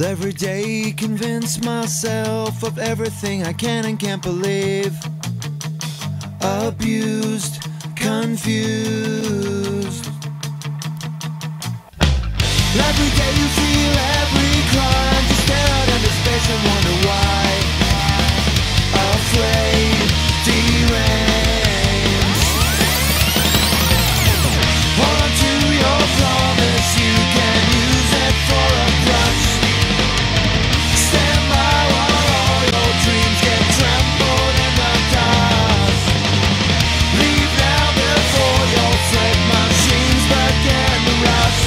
Every day convince myself of everything I can and can't believe. Abused, confused. Every day you feel every crime, just stare out into space and wonder why. Afraid, deranged. Hold on to your promise, you can use it for a brush. Stand by while all your dreams get trampled in the dust. Leave now before your sweat machines begin to rust.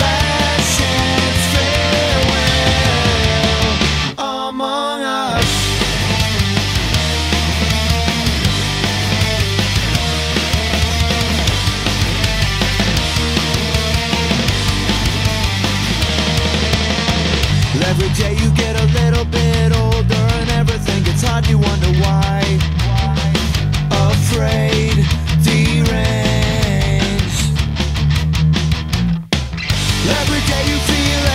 Last chance, farewell among us. Every day you get a little bit older and everything gets hard, you wonder why. Afraid, deranged. Every day you feel